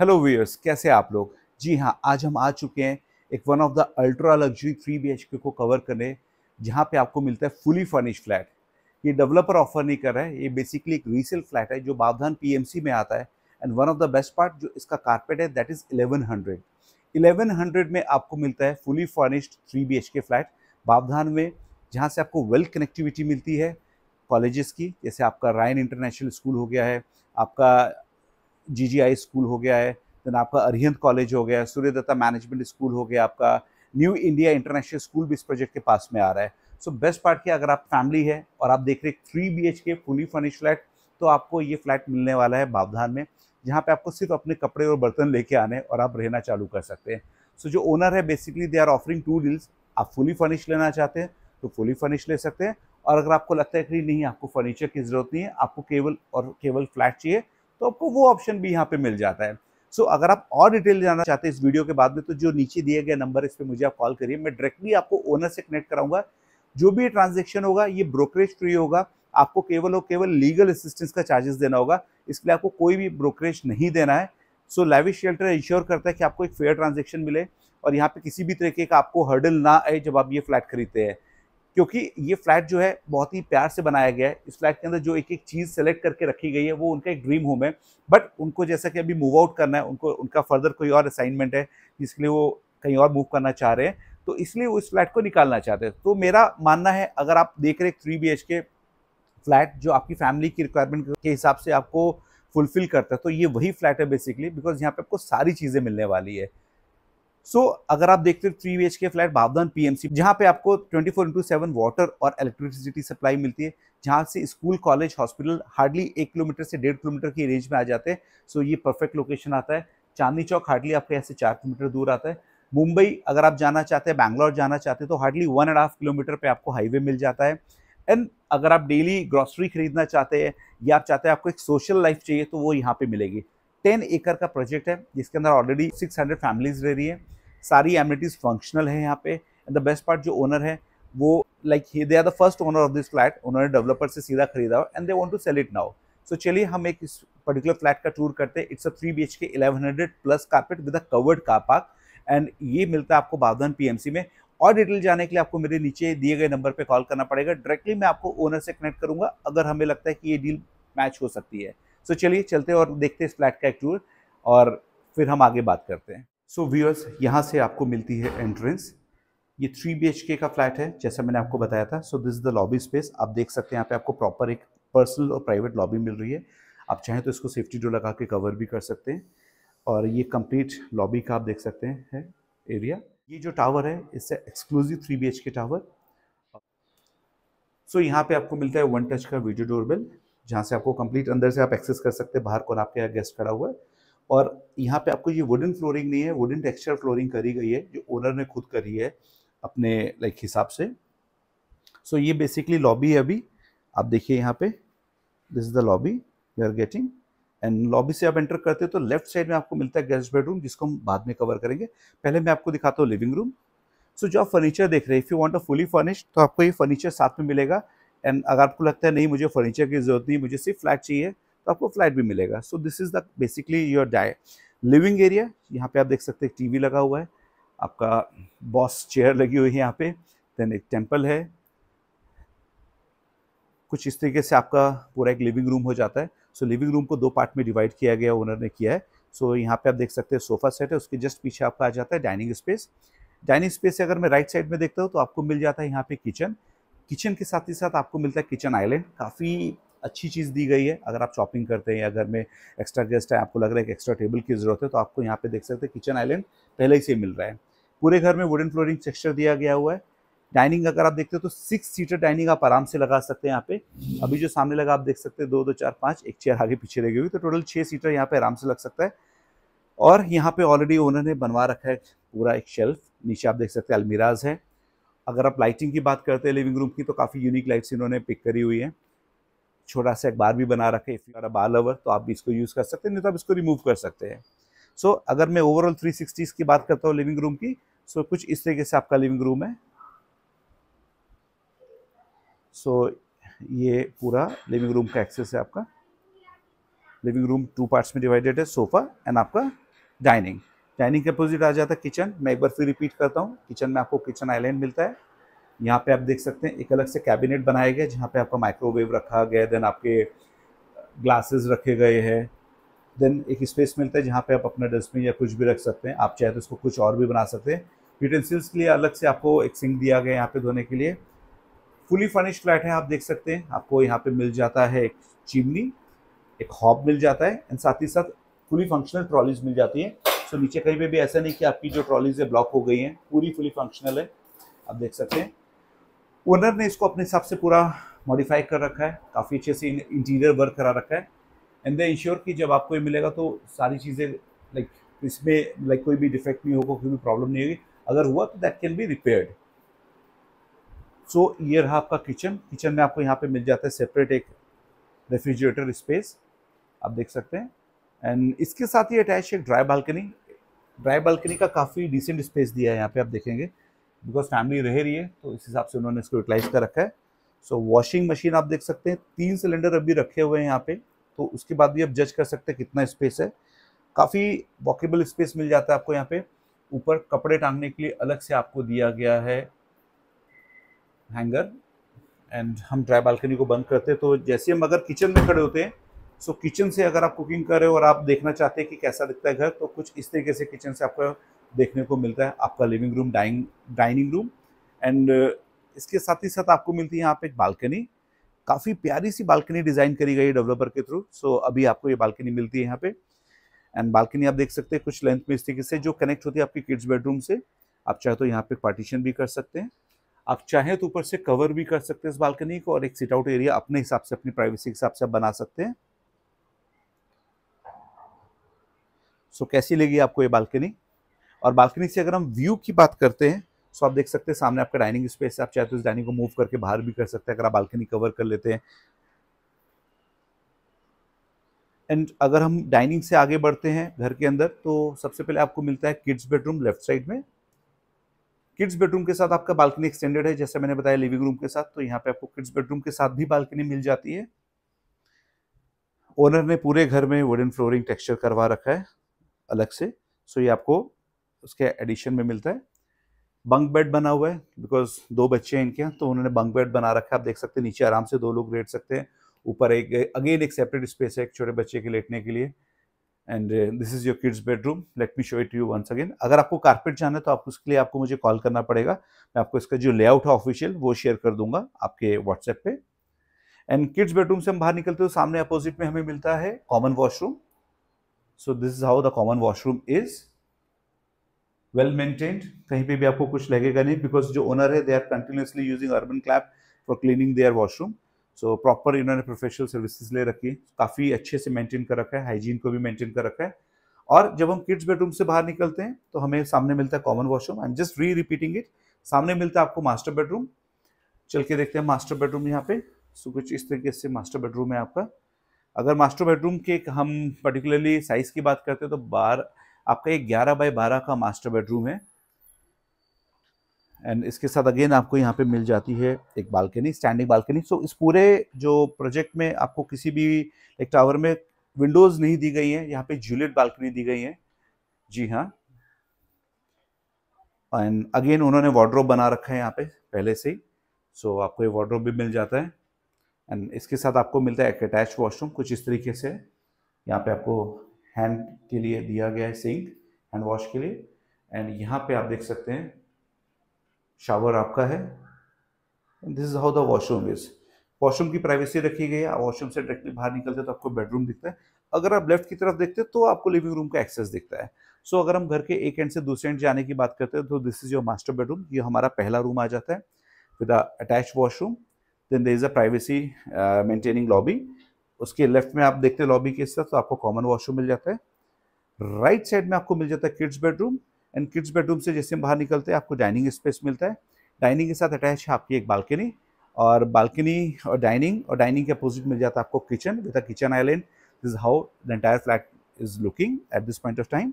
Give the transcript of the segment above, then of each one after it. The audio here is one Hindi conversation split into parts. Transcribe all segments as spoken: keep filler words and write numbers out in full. हेलो व्यूअर्स, कैसे आप लोग। जी हाँ, आज हम आ चुके हैं एक one of the ultra luxury three B H K को कवर करने, जहाँ पे आपको मिलता है फुली फर्निश्ड फ्लैट। ये डेवलपर ऑफर नहीं कर रहा है, ये बेसिकली एक रीसेल फ्लैट है जो बावधान पीएमसी में आता है। And one of the best part जो इसका कारपेट है that is eleven hundred. Eleven hundred में आपको मिलता है fully furnished three B H K flat Bavdhan में, जहाँ से आपको वेल कनेक्टिविटी मिलती है कॉलेजेस की, जैसे आपका रायन इंटरनेशनल स्कूल हो गया है, आपका जीजीआई स्कूल हो गया है, देन आपका अरिहंत कॉलेज हो गया है, सूर्यदत्ता मैनेजमेंट स्कूल हो गया, आपका न्यू इंडिया इंटरनेशनल स्कूल भी इस प्रोजेक्ट के पास में आ रहा है। सो बेस्ट पार्ट क्या, अगर आप फैमिली है और आप देख रहे हैं three B H K fully furnished flat, तो आपको ये फ्लैट मिलने वाला है बावधान में, जहाँ पे आपको सिर्फ अपने कपड़े और बर्तन लेके आने और आप रहना चालू कर सकते हैं। सो so, जो ओनर है basically they are offering two deals. आप फुली फर्निश्ड लेना चाहते हैं तो फुली फर्निश्ड ले सकते हैं, और अगर आपको लगता है कि नहीं आपको फर्नीचर की ज़रूरत नहीं है, आपको केवल और केवल फ्लैट चाहिए, तो आपको वो ऑप्शन भी यहाँ पे मिल जाता है। सो so, अगर आप और डिटेल जानना चाहते हैं इस वीडियो के बाद में, तो जो नीचे दिए गए नंबर इस पे मुझे आप कॉल करिए। मैं डायरेक्टली आपको ओनर से कनेक्ट कराऊंगा। जो भी ट्रांजैक्शन होगा ये ब्रोकरेज फ्री होगा। आपको केवल और केवल लीगल असिस्टेंस का चार्जेस देना होगा, इसलिए आपको कोई भी ब्रोकरेज नहीं देना है। सो लैविश शेल्टर इंश्योर करता है कि आपको एक फेयर ट्रांजेक्शन मिले और यहाँ पर किसी भी तरीके का आपको हर्डल ना आए जब आप ये फ्लैट खरीदते हैं, क्योंकि ये फ्लैट जो है बहुत ही प्यार से बनाया गया है। इस फ्लैट के अंदर जो एक एक चीज़ सेलेक्ट करके रखी गई है वो उनका एक ड्रीम होम है, बट उनको जैसा कि अभी मूव आउट करना है, उनको उनका फर्दर कोई और असाइनमेंट है जिसके लिए वो कहीं और मूव करना चाह रहे हैं, तो इसलिए वो इस फ्लैट को निकालना चाहते हैं। तो मेरा मानना है अगर आप देख रहे three B H K flat जो आपकी फैमिली की रिक्वायरमेंट के हिसाब से आपको फुलफिल करता है, तो ये वही फ्लैट है बेसिकली, बिकॉज यहाँ पर आपको सारी चीज़ें मिलने वाली है। सो so, अगर आप देखते हो three B H K flat Bavdhan PMC, जहाँ पे आपको twenty four into seven water और इलेक्ट्रिसिटी सप्लाई मिलती है, जहाँ से स्कूल कॉलेज हॉस्पिटल हार्डली एक किलोमीटर से डेढ़ किलोमीटर की रेंज में आ जाते हैं। सो so, ये परफेक्ट लोकेशन आता है। चांदनी चौक हार्डली आपके यहाँ से चार किलोमीटर दूर आता है। मुंबई अगर आप जाना चाहते हैं, बैंगलोर जाना चाहते हैं, तो hardly one and half kilometre पर आपको हाईवे मिल जाता है। एंड अगर आप डेली ग्रॉसरी खरीदना चाहते हैं या आप चाहते हैं आपको एक सोशल लाइफ चाहिए, तो वो यहाँ पर मिलेगी। टेन एकड़ का प्रोजेक्ट है जिसके अंदर ऑलरेडी सिक्स हंड्रेड फैमिलीज रह रही है। सारी एमिनिटीज फंक्शनल है यहाँ पे। एंड द बेस्ट पार्ट जो ओनर है वो like they are the first owner of this flat. उन्होंने डेवलपर से सीधा खरीदा and they want to sell it now. So चलिए हम एक इस पर्टिकुलर फ्लैट का टूर करते हैं। It's a three B H K eleven hundred plus carpet with a covered car park, and ये मिलता है आपको बावधान पीएमसी में। और डिटेल जाने के लिए आपको मेरे नीचे दिए गए नंबर पर कॉल करना पड़ेगा। डायरेक्टली मैं आपको ओनर से कनेक्ट करूँगा अगर हमें लगता है कि ये डील मैच हो सकती है। सो चलिए चलते और देखते हैं इस फ्लैट का एक टूर, और फिर हम आगे बात करते हैं। सो व्यूअर्स, यहाँ से आपको मिलती है एंट्रेंस। ये थ्री बी एच के का फ्लैट है जैसा मैंने आपको बताया था। So this is the lobby space. आप देख सकते हैं यहाँ पे आपको प्रॉपर एक पर्सनल और प्राइवेट लॉबी मिल रही है। आप चाहें तो इसको सेफ्टी डोर लगा के कवर भी कर सकते हैं। और ये कंप्लीट लॉबी का आप देख सकते हैं है एरिया। ये जो टावर है इससे exclusive three B H K tower. So so, यहाँ पर आपको मिलता है वन टच का वीडियो डोरबेल, जहाँ से आपको कंप्लीट अंदर से आप एक्सेस कर सकते हैं बाहर कौन आपके यहाँ गेस्ट खड़ा हुआ है। और यहाँ पे आपको ये वुडन फ्लोरिंग नहीं है, वुडन टेक्सचर फ्लोरिंग करी गई है जो ओनर ने खुद करी है अपने लाइक हिसाब से। सो so, ये बेसिकली लॉबी है। अभी आप देखिए यहाँ पे this is the lobby we are getting. And lobby से आप एंटर करते हो तो लेफ्ट साइड में आपको मिलता है गेस्ट बेडरूम, जिसको हम बाद में कवर करेंगे। पहले मैं आपको दिखाता हूँ लिविंग रूम। सो so, जो आप फर्नीचर देख रहे हैं, if you want a fully furnished, तो आपको ये फर्नीचर साथ में मिलेगा। एंड अगर आपको लगता है नहीं मुझे फर्नीचर की जरूरत नहीं, मुझे सिर्फ फ्लैट चाहिए, तो आपको फ्लैट भी मिलेगा। So this is the basically your डाय लिविंग एरिया। यहाँ पे आप देख सकते हैं टीवी लगा हुआ है, आपका बॉस चेयर लगी हुई है यहाँ पे, देन एक टेम्पल है। कुछ इस तरीके से आपका पूरा एक लिविंग रूम हो जाता है। सो so, लिविंग रूम को दो पार्ट में डिवाइड किया गया ओनर ने किया है। सो so, यहाँ पे आप देख सकते हैं सोफा सेट है, उसके जस्ट पीछे आपका आ जाता है डाइनिंग स्पेस। डाइनिंग स्पेस से अगर मैं राइट साइड में देखता हूँ तो आपको मिल जाता है यहाँ पे किचन। किचन के साथ ही साथ आपको मिलता है किचन आइलैंड। काफ़ी अच्छी चीज़ दी गई है। अगर आप शॉपिंग करते हैं या घर में एक्स्ट्रा गेस्ट है, आपको लग रहा है कि एक्स्ट्रा टेबल की ज़रूरत है, तो आपको यहाँ पे देख सकते हैं किचन आइलैंड पहले ही से मिल रहा है। पूरे घर में वुडन फ्लोरिंग टेक्सचर दिया गया हुआ है। डाइनिंग अगर आप देखते हो तो सिक्स सीटर डाइनिंग आप आराम से लगा सकते हैं यहाँ पे। अभी जो सामने लगा आप देख सकते हैं दो दो चार पाँच, एक चेयर आगे पीछे लगी हुई, तो टोटल छः सीटर यहाँ पर आराम से लग सकता है। और यहाँ पर ऑलरेडी ओनर ने बनवा रखा है पूरा एक शेल्फ। नीचे आप देख सकते हैं अलमीराज है। अगर आप लाइटिंग की बात करते हैं लिविंग रूम की, तो काफ़ी यूनिक लाइट्स इन्होंने पिक करी हुई है। छोटा सा एक बार भी बना रखे, if you are a bar lover तो आप भी इसको यूज़ कर सकते हैं, नहीं तो आप इसको रिमूव कर सकते हैं। सो so, अगर मैं ओवरऑल थ्री सिक्सटीज़ की बात करता हूँ लिविंग रूम की, सो so, कुछ इस तरीके से आपका लिविंग रूम है। सो so, ये पूरा लिविंग रूम का एक्सेस है आपका। लिविंग रूम टू पार्ट्स में डिवाइडेड है, सोफ़ा एंड आपका डाइनिंग। डाइनिंग के अपोजिट आ जाता है किचन। मैं एक बार फिर रिपीट करता हूँ, किचन में आपको किचन आइलैंड मिलता है। यहाँ पे आप देख सकते हैं एक अलग से कैबिनेट बनाया गया है जहाँ पे आपका माइक्रोवेव रखा गया, देन आपके ग्लासेस रखे गए हैं, देन एक स्पेस मिलता है जहाँ पे आप अपना डस्टबिन या कुछ भी रख सकते हैं। आप चाहे तो इसको कुछ और भी बना सकते हैं। यूटेंसिल्स के लिए अलग से आपको एक सिंक दिया गया है यहाँ पे धोने के लिए। फुली फर्निश्ड फ्लैट है, आप देख सकते हैं। आपको यहाँ पे मिल जाता है एक चिमनी, एक हॉब मिल जाता है, एंड साथ ही साथ फुली फंक्शनल ट्रॉलीज मिल जाती है। सो नीचे कहीं पे भी ऐसा नहीं कि आपकी जो ट्रॉलीज है ब्लॉक हो गई हैं, पूरी फुली फंक्शनल है, आप देख सकते हैं। ओनर ने इसको अपने हिसाब से पूरा मॉडिफाई कर रखा है, काफ़ी अच्छे से इंटीरियर वर्क करा रखा है, एंड दे इंश्योर कि जब आपको ये मिलेगा तो सारी चीज़ें लाइक इसमें लाइक कोई भी डिफेक्ट नहीं होगा, कोई भी प्रॉब्लम नहीं होगी, अगर हुआ तो that can be repaired. So ये रहा आपका किचन। किचन में आपको यहाँ पे मिल जाता है सेपरेट एक रेफ्रिजरेटर स्पेस, आप देख सकते हैं, एंड इसके साथ ही अटैच एक ड्राई बालकनी। ड्राई बालकनी का काफ़ी डिसेंट स्पेस दिया है यहाँ पे, आप देखेंगे, बिकॉज फैमिली रह रही है तो इस हिसाब से उन्होंने इसको यूटिलाइज कर रखा है। सो वॉशिंग मशीन आप देख सकते हैं, तीन सिलेंडर अभी रखे हुए हैं यहाँ पे, तो उसके बाद भी आप जज कर सकते हैं कितना स्पेस है। काफ़ी वॉकेबल स्पेस मिल जाता है आपको यहाँ पे। ऊपर कपड़े टांगने के लिए अलग से आपको दिया गया है हैंगर, एंड हम ड्राई बालकनी को बंद करते हैं तो जैसे हम अगर किचन में खड़े होते हैं, सो so, किचन से अगर आप कुकिंग कर रहे हो और आप देखना चाहते हैं कि कैसा दिखता है घर, तो कुछ इस तरीके से किचन से आपको देखने को मिलता है आपका living room, dining dining room, and इसके साथ ही साथ आपको मिलती है यहाँ पे एक बालकनी। काफ़ी प्यारी सी बालकनी डिज़ाइन करी गई है डेवलपर के थ्रू। सो so, अभी आपको ये बालकनी मिलती है यहाँ पे, एंड बालकनी आप देख सकते हैं कुछ लेंथ में इस तरीके से जो कनेक्ट होती है आपकी किड्स बेडरूम से। आप चाहे तो यहाँ पे पार्टीशन भी कर सकते हैं, आप चाहें तो ऊपर से कवर भी कर सकते हैं इस बालकनी को, और एक सिट आउट एरिया अपने हिसाब से, अपनी प्राइवेसी के हिसाब से आप बना सकते हैं। सो so, कैसी लगी आपको ये बालकनी? और बालकनी से अगर हम व्यू की बात करते हैं, सो so आप देख सकते हैं सामने आपका डाइनिंग स्पेस है। आप चाहे तो इस डाइनिंग को मूव करके बाहर भी कर सकते हैं अगर आप बालकनी कवर कर लेते हैं। एंड अगर हम डाइनिंग से आगे बढ़ते हैं घर के अंदर, तो सबसे पहले आपको मिलता है किड्स बेडरूम लेफ्ट साइड में। किड्स बेडरूम के साथ आपका बालकनी एक्सटेंडेड है, जैसे मैंने बताया लिविंग रूम के साथ, तो यहाँ पे आपको किड्स बेडरूम के साथ भी बालकनी मिल जाती है। ओनर ने पूरे घर में वुडन फ्लोरिंग टेक्सचर करवा रखा है अलग से, सो ये आपको उसके एडिशन में मिलता है। बंक बेड बना हुआ है, बिकॉज दो बच्चे हैं इनके यहाँ, तो उन्होंने बंक बेड बना रखा है। आप देख सकते हैं नीचे आराम से दो लोग लेट सकते हैं, ऊपर एक अगेन एक सेपरेट स्पेस है एक छोटे बच्चे के लेटने के लिए। And this is your kids bedroom, let me show it you once again. अगर आपको कारपेट जाना है तो आप उसके लिए आपको मुझे कॉल करना पड़ेगा, मैं आपको इसका जो लेआउट है ऑफिशियल वो शेयर कर दूंगा आपके व्हाट्सएप पे। एंड किड्स बेडरूम से हम बाहर निकलते हो, सामने अपोजिट में हमें मिलता है common washroom. So this is how the common washroom is, well maintained, कहीं पे भी आपको कुछ लगेगा नहीं, बिकॉज जो ओनर है they are continuously using Urban Clap for cleaning their washroom. So proper इन्होंने प्रोफेशनल सर्विसेज ले रखी, काफ़ी अच्छे से मेंटेन कर रखा है, हाइजीन को भी मेंटेन कर रखा है। और जब हम किड्स बेडरूम से बाहर निकलते हैं तो हमें सामने मिलता है common washroom. I am just re repeating it, सामने मिलता है आपको मास्टर बेडरूम। चल के देखते हैं मास्टर बेडरूम यहाँ पे। सो so, कुछ इस तरीके से मास्टर बेडरूम है आपका। अगर मास्टर बेडरूम के हम पर्टिकुलरली साइज़ की बात करते हैं तो बार आपका एक ग्यारह बाई बारह का मास्टर बेडरूम है, एंड इसके साथ अगेन आपको यहाँ पे मिल जाती है एक बालकनी, स्टैंडिंग बालकनी। सो इस पूरे जो प्रोजेक्ट में आपको किसी भी एक टावर में विंडोज़ नहीं दी गई है, यहाँ पे जूलियट बालकनी दी गई है, जी हाँ। एंड अगेन उन्होंने वार्डरोब बना रखा है यहाँ पे पहले से ही, सो आपको ये वार्डरोब भी मिल जाता है। एंड इसके साथ आपको मिलता है एक अटैच वॉशरूम, कुछ इस तरीके से यहाँ पे आपको हैंड के लिए दिया गया है सिंक हैंड वॉश के लिए। एंड यहाँ पे आप देख सकते हैं शावर आपका है। This is how the washroom is. Washroom की प्राइवेसी रखी गई है, वॉशरूम से डायरेक्टली बाहर निकलते तो आपको बेडरूम दिखता है। अगर आप लेफ्ट की तरफ देखते हैं तो आपको लिविंग रूम का एक्सेस दिखता है। सो so, अगर हम घर के एक एंड से दूसरे एंड जाने की बात करते हैं तो this is your master bedroom, ये हमारा पहला रूम आ जाता है with attach washroom. Then there is a privacy maintaining lobby, उसके लेफ्ट में आप देखते हैं लॉबी के साथ, तो आपको कॉमन वॉशरूम मिल जाता है। राइट right साइड में आपको मिल जाता है kids bedroom, and kids bedroom से जैसे हम बाहर निकलते हैं आपको डाइनिंग स्पेस मिलता है। डाइनिंग के साथ अटैच है आपकी एक बालकनी, और बालकनी और डाइनिंग और डाइनिंग के अपोजिट मिल जाता है आपको kitchen with a kitchen island. This is how the entire flat is looking at this point of time.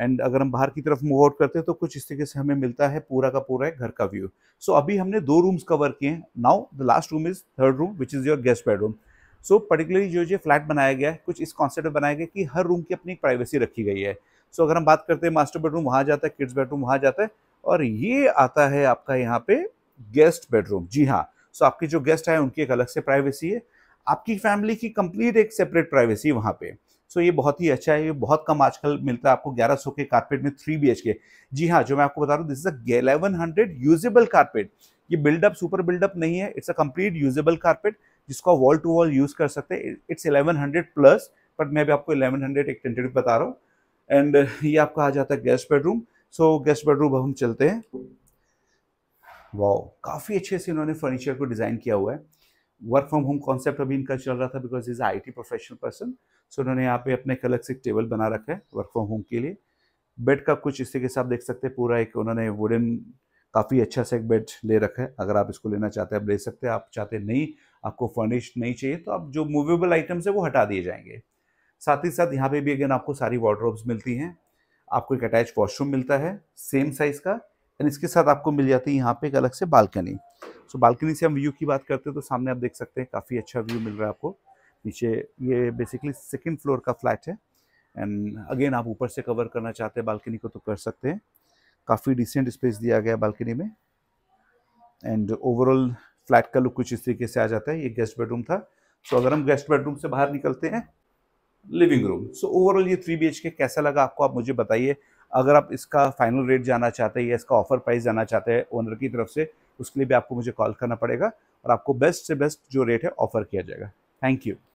And अगर हम बाहर की तरफ मूव आउट करते हैं तो कुछ इस तरीके से हमें मिलता है पूरा का पूरा घर का व्यू। सो so, अभी हमने दो रूम्स कवर किए हैं। Now the last room is third room which is your guest bedroom. So particularly जो ये फ्लैट बनाया गया है कुछ इस कॉन्सेप्ट में बनाया गया कि हर रूम की अपनी प्राइवेसी रखी गई है। सो अगर हम बात करते हैं मास्टर बेडरूम वहाँ जाता है, किड्स बेडरूम वहाँ जाता है, और ये आता है आपका यहाँ पे गेस्ट बेडरूम। जी हाँ, सो आपके जो गेस्ट हैं उनकी एक अलग से प्राइवेसी है, आपकी फैमिली की कंप्लीट एक सेपरेट प्राइवेसी वहाँ पे। सो ये बहुत ही अच्छा है, ये बहुत कम आजकल मिलता है आपको। ग्यारह सौ के कारपेट में थ्री बी एच के। जी हाँ, जो मैं आपको बता रहा हूँ this is eleven hundred usable carpet. ये बिल्डअप सुपर बिल्डअप नहीं है, it's a complete usable carpet जिसको वॉल टू वॉल यूज कर सकते हैं। It's eleven hundred plus, but मैं भी आपको अलेवन हंड्रेड एक टेंटेटिव बता रहा हूँ। एंड ये आपका आ जाता है guest bedroom. So guest bedroom अब हम चलते हैं। वाओ, काफ़ी अच्छे से इन्होंने फर्नीचर को डिज़ाइन किया हुआ है। वर्क फ्रॉम होम कॉन्सेप्ट अभी इनका चल रहा था because is I T professional person. So उन्होंने यहाँ पे अपने अलग से टेबल बना रखा है वर्क फ्रॉम होम के लिए। बेड का कुछ इस तरीके से आप देख सकते हैं, पूरा एक उन्होंने वुडन काफ़ी अच्छा सा एक बेड ले रखा है। अगर आप इसको लेना चाहते हैं आप ले सकते हैं, आप चाहते नहीं, आपको फर्निश्ड नहीं चाहिए तो आप जो मूवेबल आइटम्स है वो हटा दिए जाएंगे। साथ ही साथ यहाँ पे भी अगेन आपको सारी वार्डरोब्स मिलती हैं, आपको एक अटैच वॉशरूम मिलता है सेम साइज़ का, एंड इसके साथ आपको मिल जाती है यहाँ पे एक अलग से बालकनी। सो बालकनी से हम व्यू की बात करते हैं तो सामने आप देख सकते हैं काफ़ी अच्छा व्यू मिल रहा है आपको। नीचे ये बेसिकली सेकेंड फ्लोर का फ्लैट है, एंड अगेन आप ऊपर से कवर करना चाहते हैं बालकनी को तो कर सकते हैं। काफ़ी डिसेंट स्पेस दिया गया बालकनी में, एंड ओवरऑल फ्लैट का लुक कुछ इस तरीके से आ जाता है। ये गेस्ट बेडरूम था। सो अगर हम गेस्ट बेडरूम से बाहर निकलते हैं लिविंग रूम। सो ओवरऑल ये थ्री बी एच के कैसा लगा आपको, आप मुझे बताइए। अगर आप इसका फाइनल रेट जाना चाहते हैं या इसका ऑफर प्राइस जाना चाहते हैं ओनर की तरफ से, उसके लिए भी आपको मुझे कॉल करना पड़ेगा और आपको बेस्ट से बेस्ट जो रेट है ऑफर किया जाएगा। Thank you.